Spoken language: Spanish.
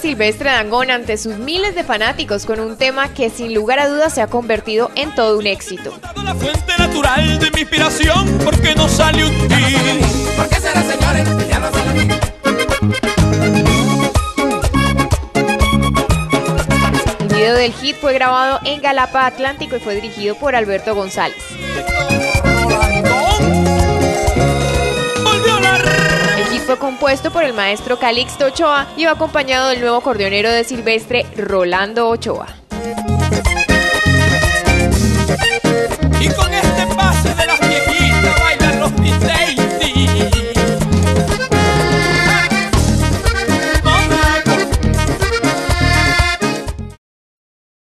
Silvestre Dangón ante sus miles de fanáticos con un tema que sin lugar a dudas se ha convertido en todo un éxito. La fuente natural de mi inspiración, porque no sale un día. ¿Por qué será, señores? Ya no sale un día. El video del hit fue grabado en Galapa Atlántico y fue dirigido por Alberto González. Fue compuesto por el maestro Calixto Ochoa y va acompañado del nuevo acordeonero de Silvestre, Rolando Ochoa.